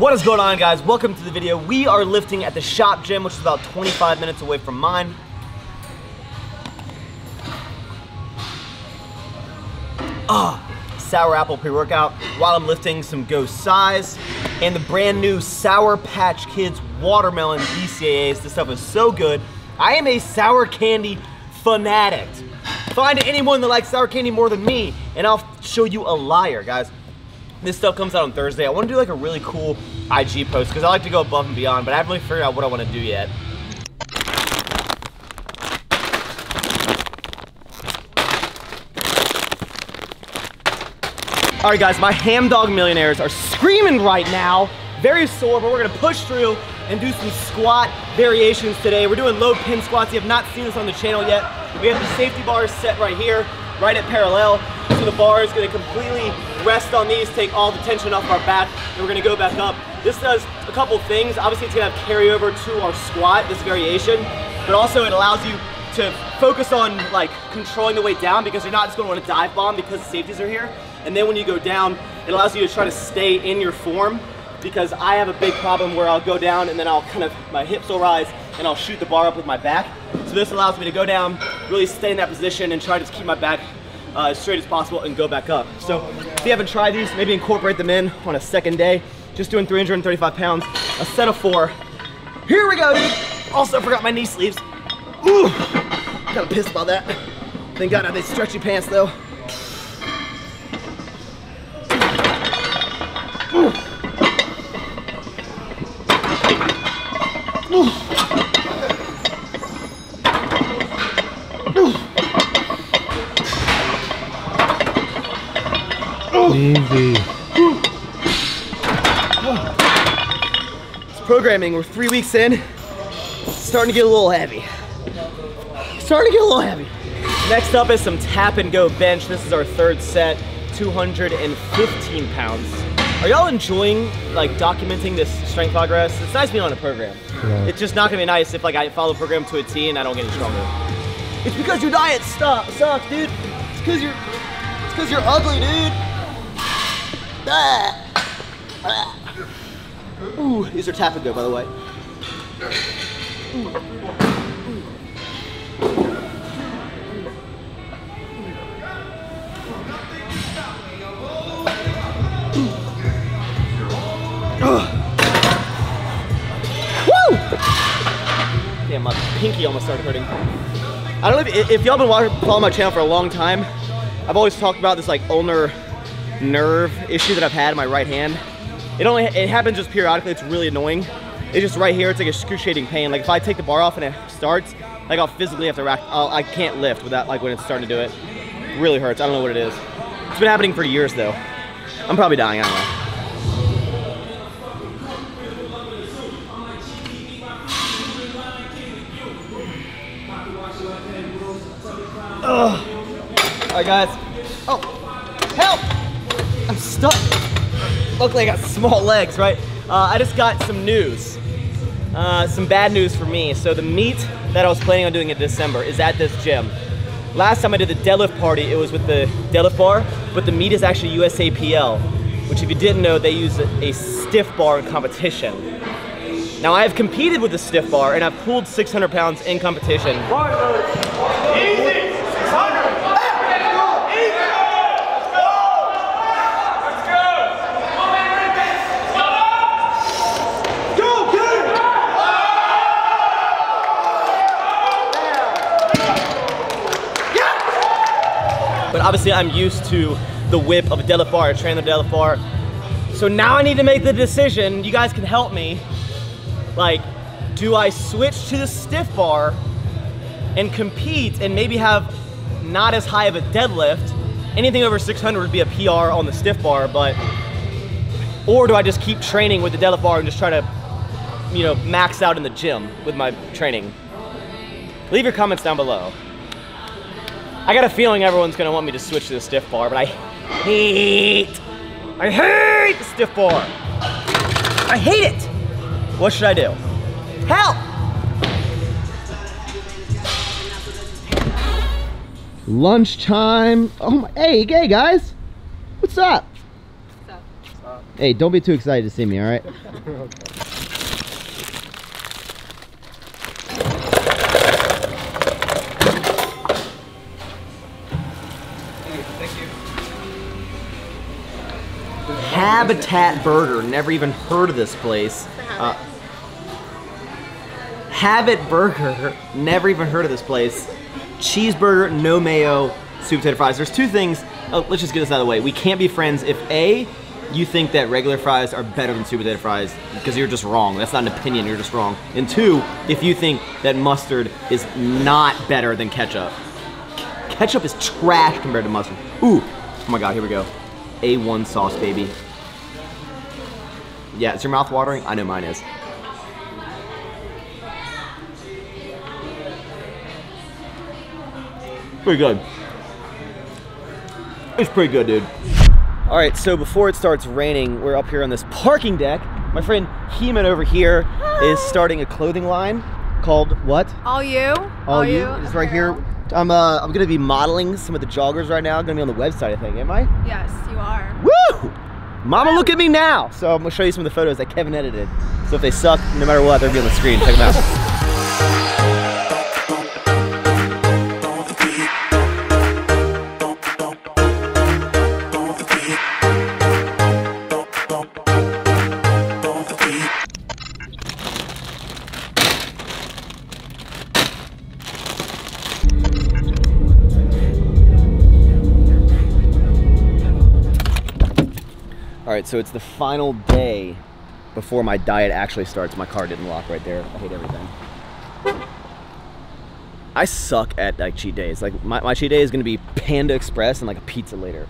What is going on, guys? Welcome to the video. We are lifting at the shop gym, which is about 25 minutes away from mine. Sour apple pre-workout while I'm lifting some Ghost Size and the brand new Sour Patch Kids watermelon BCAAs. This stuff is so good. I am a sour candy fanatic. Find anyone that likes sour candy more than me and I'll show you a liar, guys. This stuff comes out on Thursday. I want to do like a really cool IG post because I like to go above and beyond, but I haven't really figured out what I want to do yet. All right, guys, my ham dog millionaires are screaming right now. Very sore, but we're gonna push through and do some squat variations today. We're doing low pin squats. You have not seen this on the channel yet. We have the safety bars set right here, right at parallel. So the bar is gonna completely rest on these, take all the tension off our back, and we're gonna go back up. This does a couple things. Obviously, it's gonna have carryover to our squat, this variation, but also it allows you to focus on like controlling the weight down because you're not just gonna wanna dive bomb because the safeties are here. And then when you go down, it allows you to try to stay in your form because I have a big problem where I'll go down and then I'll kind of, my hips will rise and I'll shoot the bar up with my back. So this allows me to go down, really stay in that position and try to just keep my back as straight as possible and go back up. So if you haven't tried these, maybe incorporate them in on a second day. Just doing 335 pounds, a set of four. Here we go, dude. Also forgot my knee sleeves. Ooh, kind of pissed about that. Thank God I have these stretchy pants though. Easy. It's programming, we're 3 weeks in. Starting to get a little heavy. Next up is some tap and go bench. This is our third set, 215 pounds. Are y'all enjoying like documenting this strength progress? It's nice being on a program. Yeah. It's just not gonna be nice if like I follow a program to a T and I don't get any stronger. It's because your diet sucks, dude. It's because you're ugly, dude. Ooh, these are tap and go, by the way. Woo! Damn, my pinky almost started hurting. I don't know if y'all been following my channel for a long time. I've always talked about this like ulnar nerve issue that I've had in my right hand. It happens just periodically. It's really annoying. It's just right here. It's like excruciating pain. Like if I take the bar off and it starts, like I'll physically have to I can't lift without like when it's starting to do it. It really hurts. I don't know what it is. It's been happening for years though. I'm probably dying. I don't know. Ugh. All right, guys. Oh, help! I'm stuck. Luckily, I got small legs, right? I just got some news. Some bad news for me. So the meet that I was planning on doing in December is at this gym. Last time I did the deadlift party, it was with the deadlift bar, but the meet is actually USAPL, which if you didn't know, they use a stiff bar in competition. Now, I have competed with the stiff bar, and I've pulled 600 pounds in competition. Easy! But obviously I'm used to the whip of a deadlift bar, a training deadlift bar. So now I need to make the decision, you guys can help me. Like, do I switch to the stiff bar and compete and maybe have not as high of a deadlift? Anything over 600 would be a PR on the stiff bar, but, or do I just keep training with the deadlift bar and just try to, you know, max out in the gym with my training? Leave your comments down below. I got a feeling everyone's gonna want me to switch to the stiff bar, but I hate the stiff bar. I hate it. What should I do? Help! Lunchtime. Oh my, hey guys. What's up? What's up? Hey, don't be too excited to see me, all right? Okay. Habitat Burger, never even heard of this place. Habitat Burger, never even heard of this place. Cheeseburger, no mayo, sweet potato fries. There's two things, oh, let's just get this out of the way. We can't be friends if A, you think that regular fries are better than sweet potato fries, because you're just wrong. That's not an opinion, you're just wrong. And two, if you think that mustard is not better than ketchup. Ketchup is trash compared to mustard. Ooh, oh my God, here we go. A1 sauce, baby. Yeah, is your mouth watering? I know mine is. Pretty good. It's pretty good, dude. All right, so before it starts raining, we're up here on this parking deck. My friend Heeman over here is starting a clothing line called what? All You. All You. It's right here. I'm gonna be modeling some of the joggers right now. I'm gonna be on the website, I think, am I? Yes, you are. Woo! Mama, look at me now! So I'm gonna show you some of the photos that Kevin edited. So if they suck, no matter what, they'll be on the screen. Check them out. So it's the final day before my diet actually starts. My car didn't lock right there. I hate everything. I suck at like cheat days. Like my cheat day is gonna be Panda Express and like a pizza later.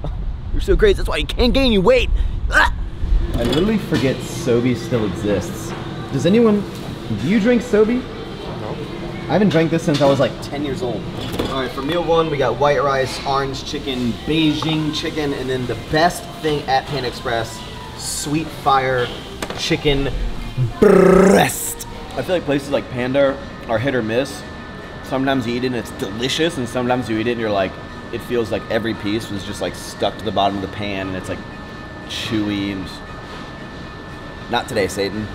You're so crazy, that's why you can't gain, you weight. Ah! I literally forget Sobe still exists. Does anyone, do you drink Sobe? No. I haven't drank this since I was like 10 years old. All right, for meal one, we got white rice, orange chicken, Beijing chicken, and then the best thing at Panda Express, sweet fire chicken breast. I feel like places like Panda are hit or miss. Sometimes you eat it and it's delicious, and sometimes you eat it and you're like, it feels like every piece was just like stuck to the bottom of the pan, and it's like chewy and... Not today, Satan.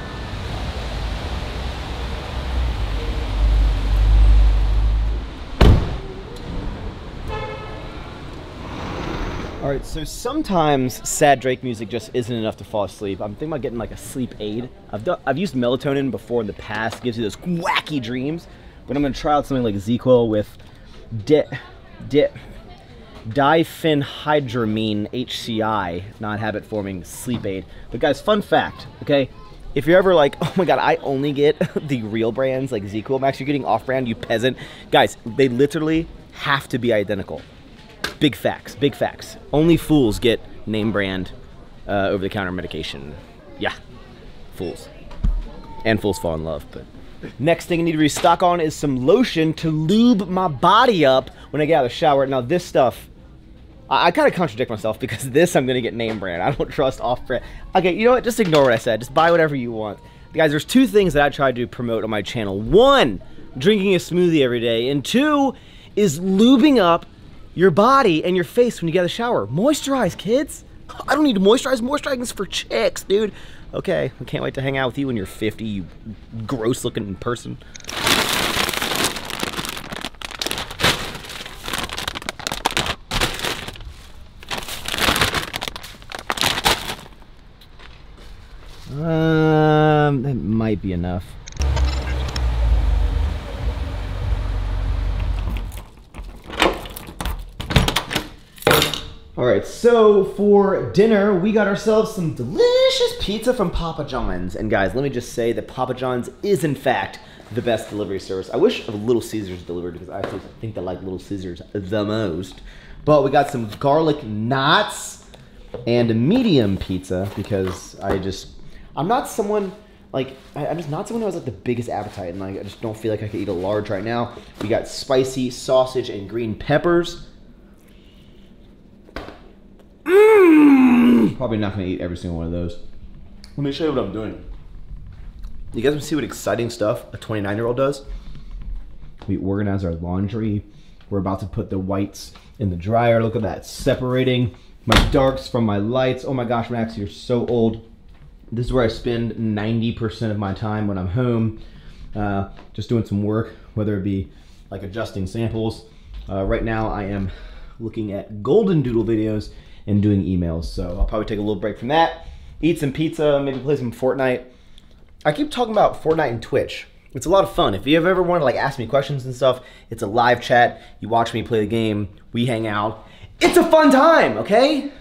All right, so sometimes sad Drake music just isn't enough to fall asleep. I'm thinking about getting like a sleep aid. I've used melatonin before in the past. It gives you those wacky dreams. But I'm gonna try out something like ZzzQuil with diphenhydramine, HCI, non-habit-forming sleep aid. But guys, fun fact, okay? If you're ever like, oh my God, I only get the real brands like ZzzQuil. Max, you're getting off-brand, you peasant. Guys, they literally have to be identical. Big facts, big facts. Only fools get name brand over-the-counter medication. Yeah, fools. And fools fall in love, but. Next thing I need to restock on is some lotion to lube my body up when I get out of the shower. Now this stuff, I kind of contradict myself because this I'm gonna get name brand. I don't trust off-brand. Okay, you know what, just ignore what I said. Just buy whatever you want. Guys, there's two things that I try to promote on my channel. One, drinking a smoothie every day. And two, is lubing up your body and your face when you get out of the shower. Moisturize, kids. I don't need to moisturize. Moisturizing's for chicks, dude. Okay, I can't wait to hang out with you when you're 50, you gross-looking person. That might be enough. All right, so for dinner, we got ourselves some delicious pizza from Papa John's. And guys, let me just say that Papa John's is in fact the best delivery service. I wish Little Caesars delivered because I actually think they like Little Caesars the most. But we got some garlic knots and a medium pizza because I'm not someone, like, I'm just not someone who has like the biggest appetite and like I just don't feel like I could eat a large right now. We got spicy sausage and green peppers. Probably not gonna eat every single one of those. Let me show you what I'm doing. You guys wanna see what exciting stuff a 29-year-old does? We organize our laundry. We're about to put the whites in the dryer. Look at that, separating. my darks from my lights. Oh my gosh, Max, you're so old. This is where I spend 90% of my time when I'm home, just doing some work, whether it be like adjusting samples. Right now I am looking at golden doodle videos and doing emails. So I'll probably take a little break from that, eat some pizza, maybe play some Fortnite. I keep talking about Fortnite and Twitch. It's a lot of fun. If you ever want to like ask me questions and stuff, it's a live chat. You watch me play the game, we hang out. It's a fun time, okay?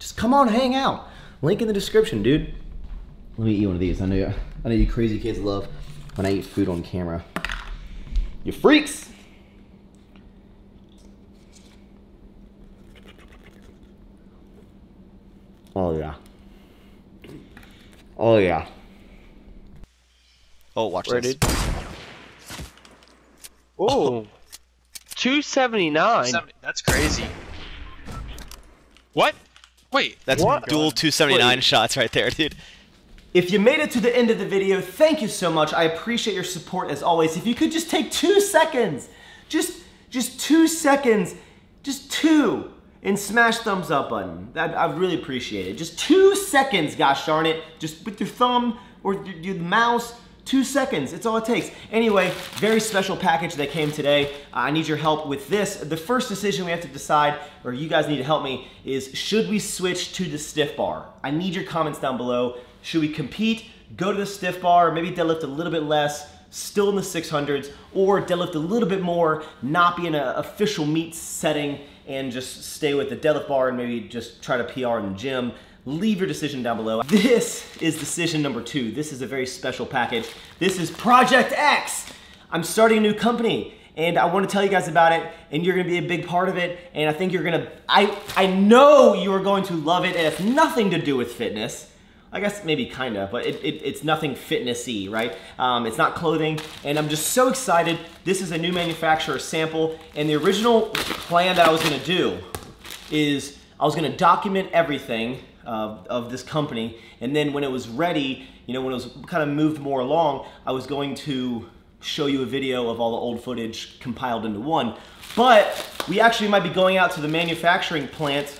Just come on, hang out. Link in the description, dude. Let me eat one of these. I know you crazy kids love when I eat food on camera. You freaks! Oh yeah. Oh yeah. Oh, watch this. Oh, 279. That's crazy. What? Wait, that's what? Dual 279 shots right there, dude. If you made it to the end of the video, thank you so much. I appreciate your support as always. If you could just take 2 seconds, just 2 seconds, just two, and smash thumbs up button. I really appreciate it. Just 2 seconds, gosh darn it. Just with your thumb or your mouse. 2 seconds, it's all it takes. Anyway, very special package that came today. I need your help with this. The first decision we have to decide, or you guys need to help me, is should we switch to the stiff bar? I need your comments down below. Should we compete, go to the stiff bar, maybe deadlift a little bit less, still in the 600s, or deadlift a little bit more, not be in an official meet setting, and just stay with the deadlift bar and maybe just try to PR in the gym? Leave your decision down below. This is decision number 2. This is a very special package. This is Project X. I'm starting a new company and I want to tell you guys about it, and you're going to be a big part of it, and I think you're going to, I know you are going to love it. It has nothing to do with fitness. I guess maybe kind of, but it's nothing fitnessy, right? It's not clothing, and I'm just so excited. This is a new manufacturer sample, and the original plan that I was going to do is I was going to document everything of this company, and then when it was ready, you know, when it was kind of moved more along, I was going to show you a video of all the old footage compiled into one. But we actually might be going out to the manufacturing plant.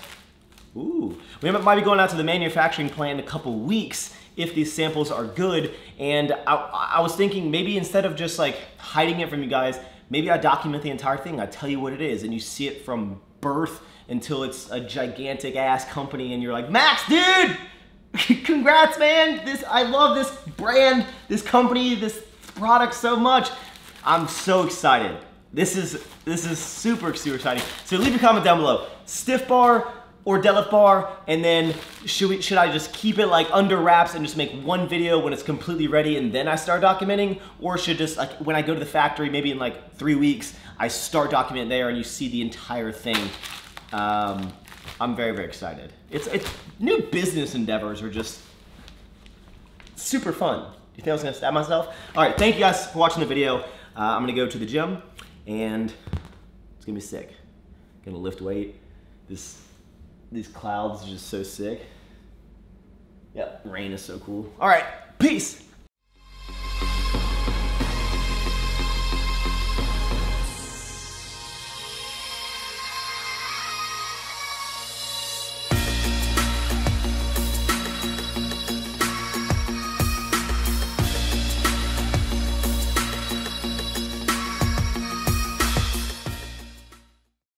Ooh, we might be going out to the manufacturing plant in a couple weeks if these samples are good. And I was thinking maybe instead of just like hiding it from you guys, maybe I document the entire thing. I tell you what it is, and you see it from birth until it's a gigantic ass company and you're like, Max, dude, congrats, man. I love this brand, this company, this product so much. I'm so excited. This is super, super exciting. So leave a comment down below. Stiff bar or deadlift bar, and then should I just keep it like under wraps and just make one video when it's completely ready and then I start documenting? Or should just like when I go to the factory, maybe in like 3 weeks, I start documenting there and you see the entire thing. I'm very, very excited. It's new business endeavors are just super fun. You think I was gonna stab myself? All right, thank you guys for watching the video. I'm gonna go to the gym and it's gonna be sick. I'm gonna lift weight. These clouds are just so sick. Yep, rain is so cool. All right, peace.